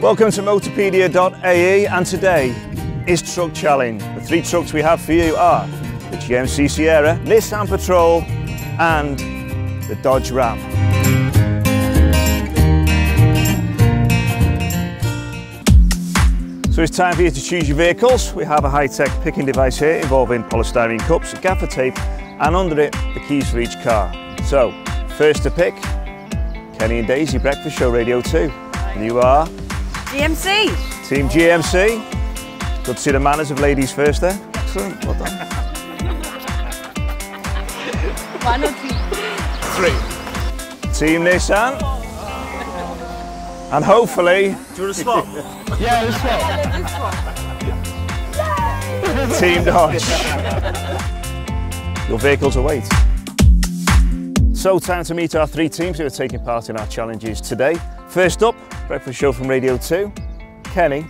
Welcome to Motopedia.ae, and today is Truck Challenge. The three trucks we have for you are the GMC Sierra, Nissan Patrol and the Dodge Ram. So it's time for you to choose your vehicles. We have a high-tech picking device here involving polystyrene cups, gaffer tape and under it the keys for each car. So first to pick, Kenny and Daisy, Breakfast Show Radio 2. And you are? GMC. Team GMC. Good to see the manners of ladies first there. Excellent, well done. 1 or 2? 3. Team Nissan. And hopefully... Do you want to swap? Yeah, let's swap. Team Dodge. Your vehicles await. So time to meet our three teams who are taking part in our challenges today. First up, Breakfast Show from Radio 2, Kenny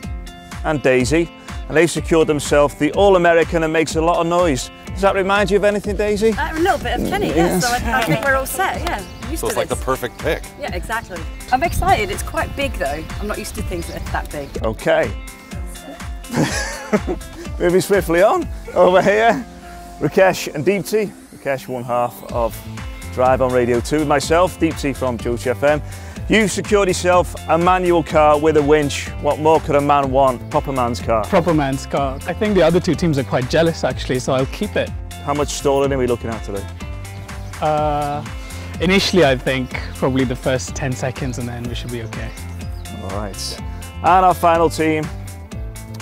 and Daisy, and they've secured themselves the All-American and makes a lot of noise. Does that remind you of anything, Daisy? A little bit of Kenny, yes. So I think we're all set, yeah. So it's like the perfect pick. Yeah, exactly. I'm excited. It's quite big, though. I'm not used to things that are that big. OK. Moving swiftly on, over here, Rakesh and Deepti. Rakesh, one half of Drive on Radio 2 with myself, Deepti from Josh FM. You've secured yourself a manual car with a winch. What more could a man want? Proper man's car. Proper man's car. I think the other two teams are quite jealous, actually, so I'll keep it. How much stalling are we looking at today? Initially, I think, probably the first 10 seconds, and then we should be OK. All right. And our final team,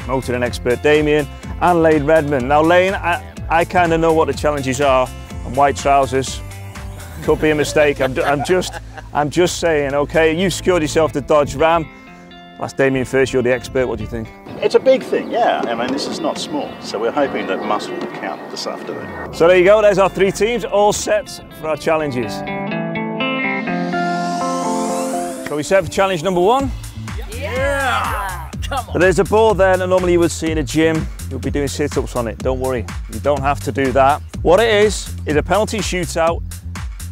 motoring expert Damien and Layne Redman. Now, Layne, I kind of know what the challenges are, and white trousers. Could be a mistake. I'm just saying, okay, you secured yourself the Dodge Ram. That's Damien first, you're the expert, what do you think? It's a big thing, yeah. I mean, this is not small, so we're hoping that muscle will count this afternoon. So there you go, there's our three teams, all set for our challenges. So we set for challenge number one? Yeah! Come on. There's a ball there that normally you would see in a gym. You'll be doing sit-ups on it, don't worry. You don't have to do that. What it is a penalty shootout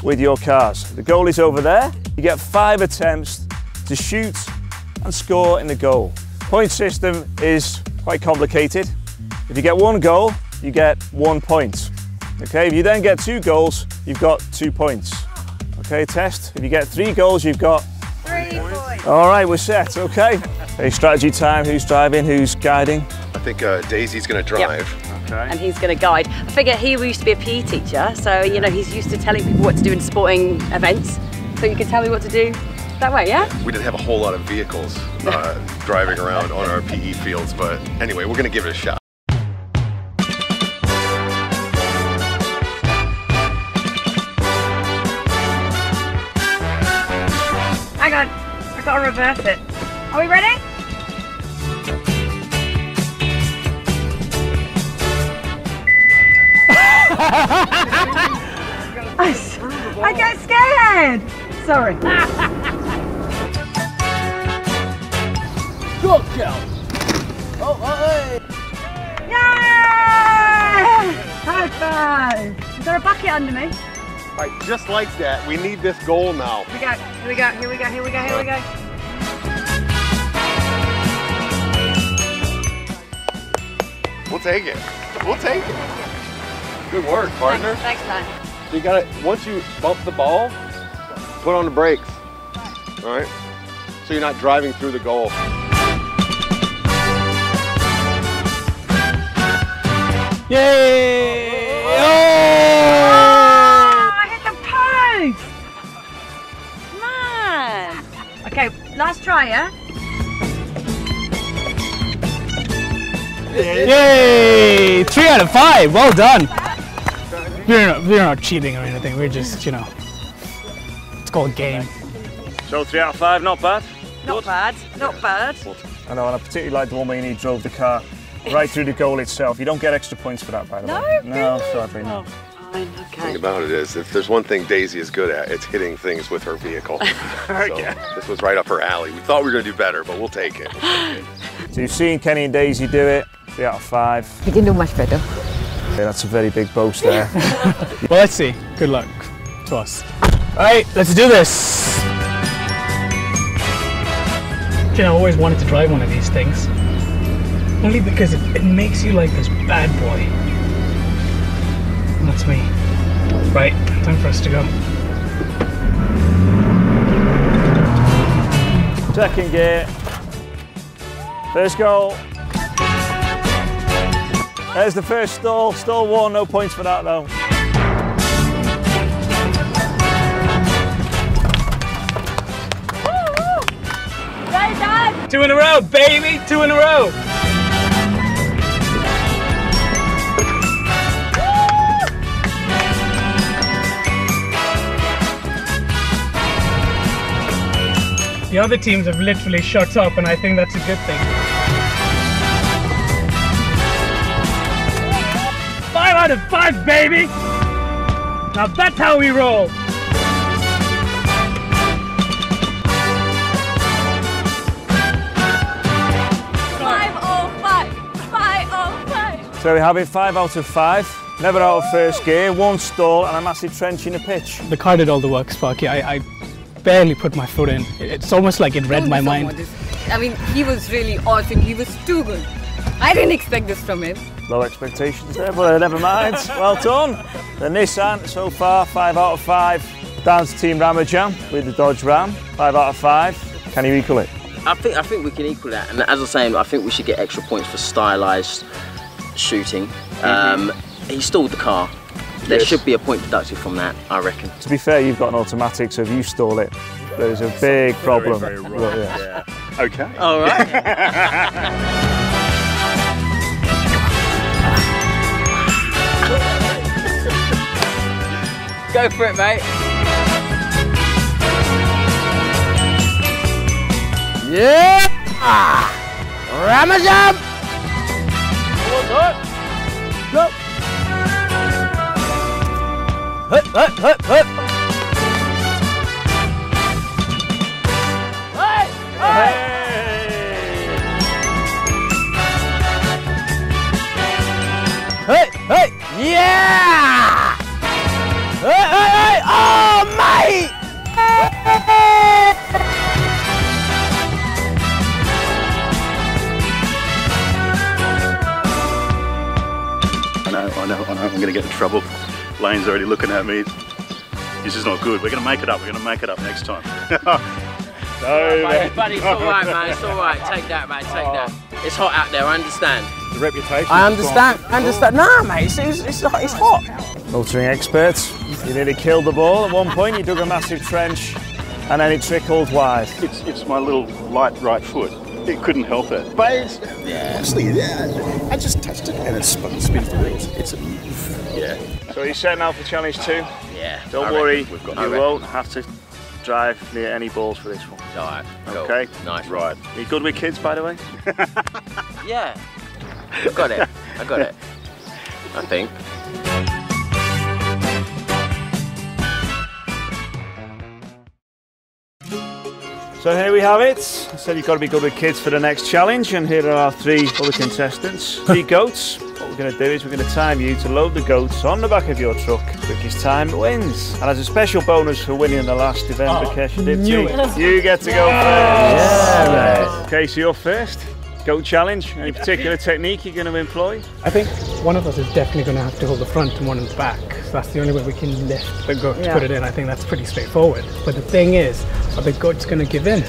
with your cars. The goal is over there. You get 5 attempts to shoot and score in the goal. Point system is quite complicated. If you get 1 goal, you get 1 point. Okay, if you then get 2 goals, you've got 2 points. Okay, test. If you get 3 goals, you've got 3 points. All right, we're set, okay. Hey, strategy time, who's driving, who's guiding? I think Daisy's gonna drive. Yep. Okay. And he's going to guide. I figure he used to be a PE teacher, so you know he's used to telling people what to do in sporting events. So you can tell me what to do that way, yeah? We didn't have a whole lot of vehicles driving around on our PE fields, but anyway, we're going to give it a shot. Hang on, I've got to reverse it. Are we ready? I get scared! Sorry. Good girl! Oh, hey! Yay! High five! Is there a bucket under me? Right, just like that. We need this goal now. Here we go, here we go, here we go, here we go, here we go. We'll take it. We'll take it. Good work, partner. Thanks, man. So you got to, once you bump the ball, put on the brakes, all right? So you're not driving through the goal. Yay! Oh, I hit the post! Man! Okay, last try, yeah? Yay! 3 out of 5, well done. We're not cheating or anything, we're just, you know, it's called a game. So 3 out of 5, not bad. Not bad, not bad. I know, and I particularly like the one where you drove the car right through the goal itself. You don't get extra points for that, by the way. No, really? Sorry, no. The thing about it is, if there's one thing Daisy is good at, it's hitting things with her vehicle. This was right up her alley. We thought we were going to do better, but we'll take it. So you've seen Kenny and Daisy do it. 3 out of 5. You can do much better. Yeah, that's a very big boast there. Well, let's see. Good luck to us. All right, let's do this. You know, I always wanted to drive one of these things. Only because it makes you like this bad boy. That's me. Right, time for us to go. Second gear. First goal. There's the first stall. Stall one, no points for that though. Right, Dad. 2 in a row, baby. 2 in a row. The other teams have literally shut up, and I think that's a good thing. 5 out of 5, baby! Now that's how we roll! So we have it 5 out of 5. Never out of first gear, 1 stall, and a massive trench in the pitch. The car did all the work, Sparky. I barely put my foot in. It's almost like it read my mind. I mean, he was really awesome. He was too good. I didn't expect this from him. Low expectations there, but never mind. Well done. The Nissan so far, 5 out of 5. Down to Team Ramajam with the Dodge Ram, 5 out of 5. Can you equal it? I think we can equal that. And as I was saying, I think we should get extra points for stylised shooting. He stalled the car. There should be a point deducted from that, I reckon. To be fair, you've got an automatic, so if you stall it, there's a big problem. Very wrong. Yeah. Yeah. Okay. All right. Go for it, mate. Yeah. Ramajam. What's up? Go. Hup, hup, hup, hup. Hey, hey. Hey, hey. Yeah! Hey, hey, hey. Oh, mate! I know, I'm gonna get in trouble. Layne's already looking at me. This is not good. We're going to make it up. We're going to make it up next time. No, buddy, it's all right, man. It's all right. Take that, man. Take that. It's hot out there. I understand. The reputation. I understand. Nah, mate. It's hot. Motoring experts. You nearly killed the ball at one point. You dug a massive trench, and then it trickled wide. It's my little light right foot. It couldn't help it. But I just touched it and it spins the wheels. It's So you set now for challenge 2? Yeah. Don't worry, you won't have to drive near any balls for this one. Alright. Okay. Cool. Nice. Right. Are you good with kids, by the way? Yeah. I got it. I think. So here we have it. I said you've got to be good with kids for the next challenge, and here are our 3 other contestants. 3 goats. What we're going to do is we're going to time you to load the goats on the back of your truck. Quickest time wins. And as a special bonus for winning the last event, Rakesh Thomas, you get to go first. Yeah, okay, so you're first. Goat challenge. Any particular technique you're going to employ? I think one of us is definitely going to have to hold the front and one in the back. So that's the only way we can lift the goat to put it in. I think that's pretty straightforward. But the thing is, are the goats going to give in?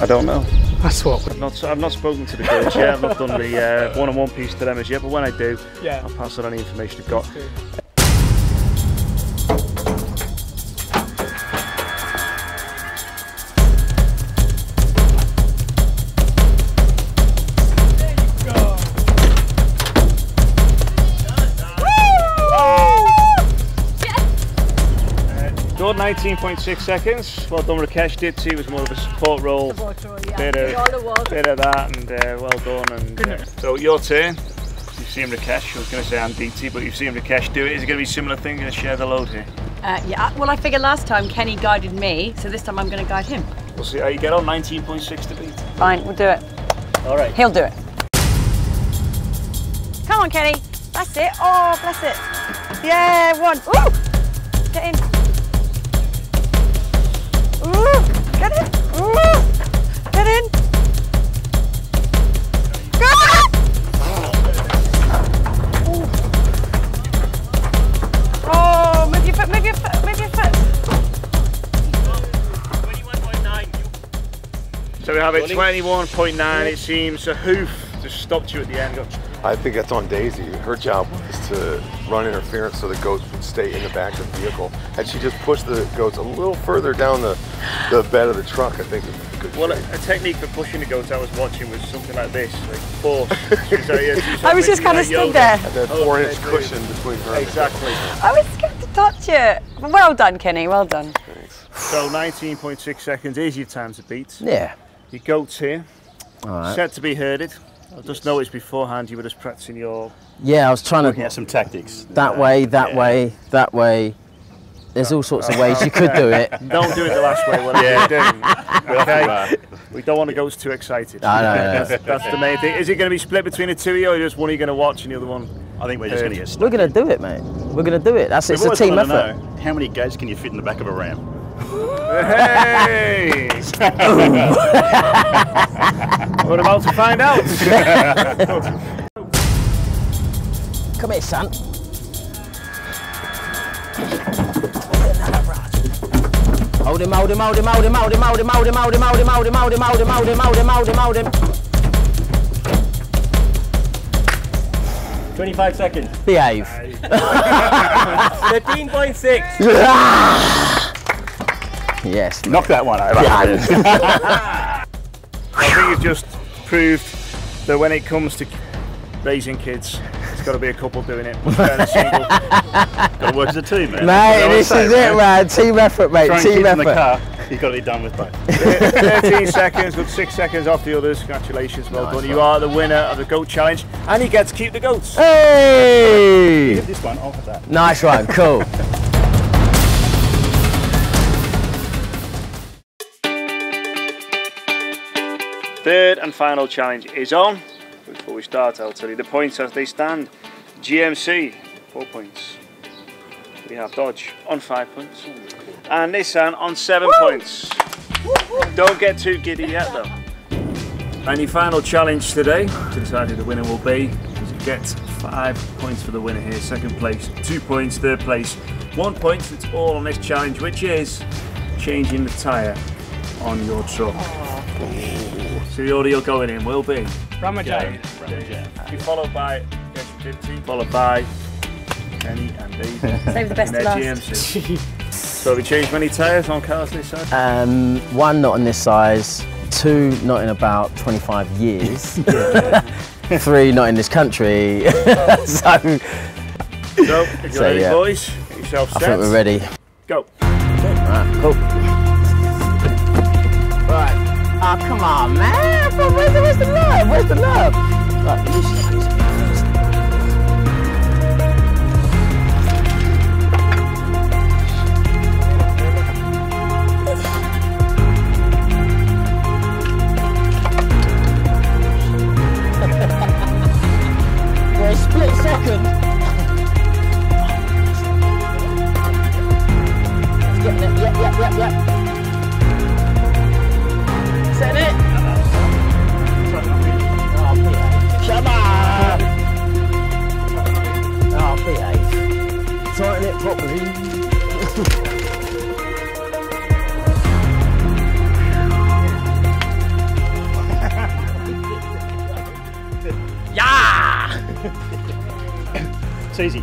I don't know. That's what. I've not spoken to the goats yet. I've not done the one-on-one piece to them as yet. But when I do, I'll pass on any information I've got. scored 19.6 seconds. Well done, Rakesh. Dipti was more of a support role. Bit of that, and well done. And so your turn. You've seen Rakesh. I was going to say I'm Deepti, but you've seen Rakesh do it. Is it going to be a similar thing? Going to share the load here? Yeah. Well, I figured last time Kenny guided me, so this time I'm going to guide him. We'll see how you get on. 19.6 to beat. Fine, we'll do it. All right. He'll do it. Come on, Kenny. That's it. Oh, bless it. Yeah, one. Ooh. Get in. Ooh, get in. Ooh, get in. Go! Ooh. Oh, move your foot, move your foot, move your foot. 21.9. So we have it 21.9, it seems. A hoof just stopped you at the end. I think that's on Daisy. Her job is to run interference so the goats would stay in the back of the vehicle. And she just pushed the goats a little further down the bed of the truck, I think. Well, a technique for pushing the goats I was watching was something like this, like force. I was just kind of stood there. And then 4-inch cushion between her and exactly. I was scared to touch it. Well done, Kenny, well done. Thanks. So 19.6 seconds is your time to beat. Yeah. Your goats here, set to be herded. I just noticed beforehand you were just practicing your... Yeah, I was trying to... get some tactics. That way, that way, that way. There's all sorts of ways you could do it. Don't do it the last way, whatever you do. Okay? We don't want the goats too excited. No. That's the main thing. Is it going to be split between the two of you, or just one are you going to watch and the other one? I think we're just going to get stuck. We're going to do it, mate. We're going to do it. That's, it's a team effort. How many goats can you fit in the back of a Ram? Hey! We're about to find out. Come here, son. Hold him. 25 seconds. Behave. 13.6. Yes. Knock that one over. Yeah. I think you've just proved that when it comes to raising kids, it's got to be a couple doing it. Got to work as a team, man. Mate, this is it, man. Team effort, mate. Team effort. In the car, you've got to be done with both. 13 seconds with 6 seconds off the others. Congratulations, well done. You are the winner of the Goat Challenge, and you get to keep the goats. Hey! Give this one, I'll have that. Nice one, cool. Third and final challenge is on. Before we start, I'll tell you the points as they stand. GMC, 4 points. We have Dodge on 5 points. And Nissan on 7 points. Don't get too giddy yet though. And your final challenge today, to decide who the winner will be, is you get 5 points for the winner here. Second place, 2 points. Third place, 1 point. It's all on this challenge, which is changing the tyre on your truck. So the order you're going in will be Ramajay. Be followed by Dipti, followed by Kenny and Daisy. Save the best to last. So have we changed many tyres on cars this size? One not in this size, two not in about 25 years, three not in this country. So if you're ready, boys, get yourself set. I think we're ready. Go. Alright, cool. Oh, come on, man. Where's the love? Where's the love? We're a split second. Yep. Is that it? Come on! Oh, behave. Tighten it properly. Yeah! It's easy.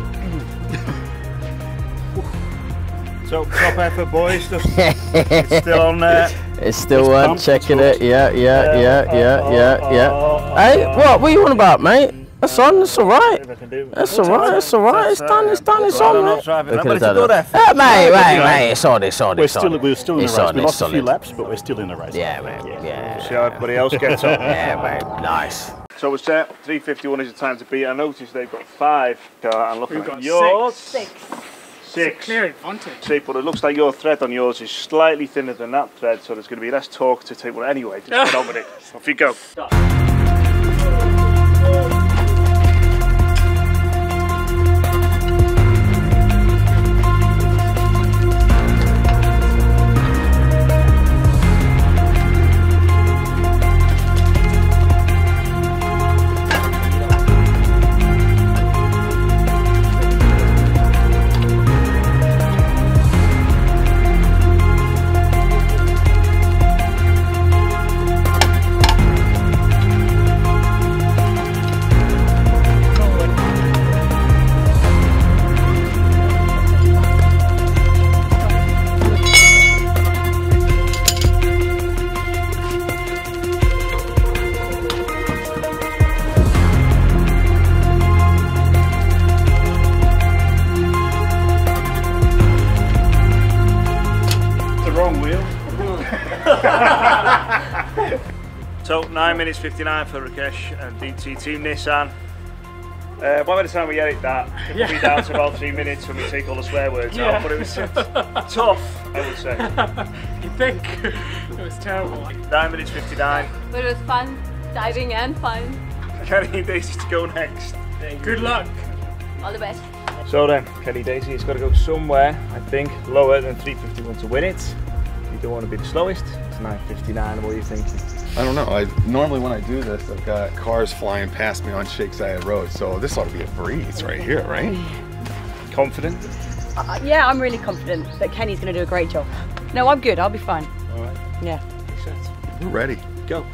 So, top effort, boys. It's still on there. It's still checking it. Yeah. Hey, what are you on about, mate? That's on, it's alright. That's alright, it's alright, it's done, it's done, it's on, mate. Nobody's do that. Mate, it's on, it's on, it's on. We're still in the race. We lost a few laps, but we're still in the race. Yeah, mate, yeah. See how everybody else gets on. Yeah, mate, nice. So we're set, 3:51 is the time to beat. I noticed they've got 5 car, and look at yours. 6. It's a clear advantage. See, but it looks like your thread on yours is slightly thinner than that thread, so there's going to be less torque to take. Well, anyway, just get on with it. Off you go. So 9:59 for Rakesh and DT Team Nissan. By the time we edit that, it'll be down to about 3 minutes when we take all the swear words out. But it was tough, I would say. You think? It was terrible. 9:59. But it was fun, diving and fun. Kenny and Daisy to go next. Good luck. All the best. So then, Kenny Daisy has got to go somewhere, I think, lower than 3:51 to win it. You don't want to be the slowest. It's 9:59, what do you think? I don't know. Normally when I do this, I've got cars flying past me on Sheikh Zayed Road, so this ought to be a breeze right here, right? Confident? Yeah, I'm really confident that Kenny's going to do a great job. No, I'm good. I'll be fine. All right. Yeah. We're ready. Go.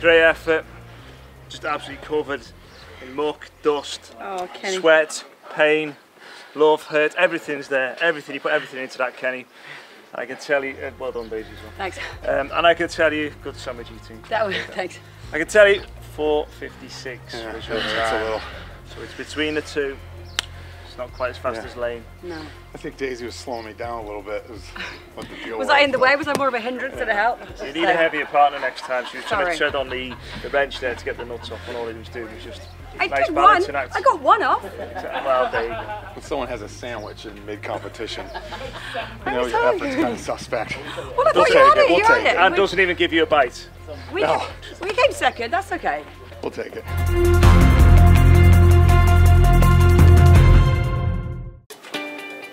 Great effort, just absolutely covered in muck, dust, sweat, pain, love, hurt, everything's there, everything, you put everything into that, Kenny. And I can tell you, well done, Daisy, as well. Thanks. And I can tell you, good sandwich eating. That was, thanks. I can tell you, 4:56. Yeah, that's a little. So it's between the two, it's not quite as fast as Layne. No. I think Daisy was slowing me down a little bit. Was I in the way? Was I more of a hindrance than a help? You need a heavier partner next time. She was trying to tread on the bench there to get the nuts off, and all he was doing was just I got one off. Well, there you go. When someone has a sandwich in mid-competition, you know your effort's kind of suspect. Well, I thought you had it, you had it. And doesn't even give you a bite. We came second, that's okay. We'll take it.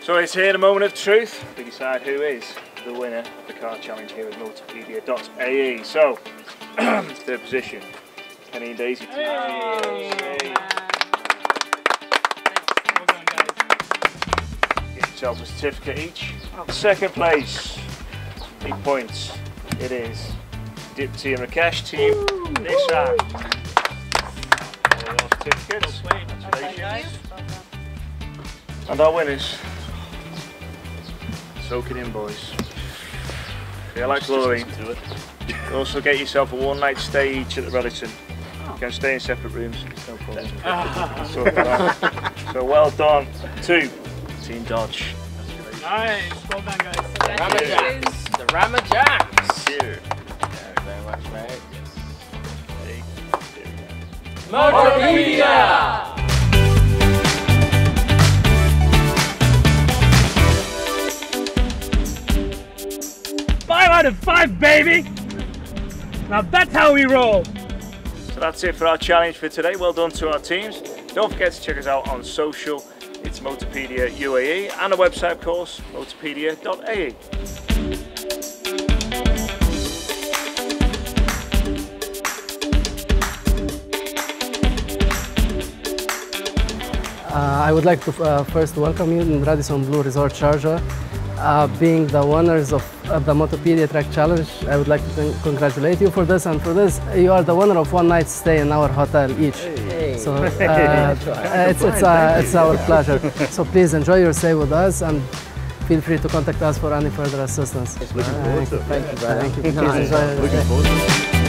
So it's here, the moment of truth. We decide who is the winner of the car challenge here at Motopedia.ae. So, third position, Kenny and Daisy. Hey. Hey. Get yourself a certificate each. Second place, 8 points. It is Deepti and Rakesh Team Nissan. Certificates. Congratulations. And our winners. Soak it in, boys. Feel like glory. Also get yourself a one-night stay each at the Radisson. You can stay in separate rooms. It's no problem. So well done to Team Dodge. Nice. Well done, guys. Congratulations. The Ramajacks. Thank you very much, mate. Yes. Motopedia! 5 out of 5, baby. Now that's how we roll. So that's it for our challenge for today. Well done to our teams. Don't forget to check us out on social. It's Motopedia UAE, and a website, of course, Motopedia.ae. I would like to first welcome you in Radisson Blu Resort Sharjah. Being the winners of the Motopedia Track Challenge, I would like to congratulate you for this, and for this you are the winner of one night stay in our hotel each. Hey. So it's our pleasure. So please enjoy your stay with us and feel free to contact us for any further assistance. Looking forward to it. Thank you. Looking forward to it.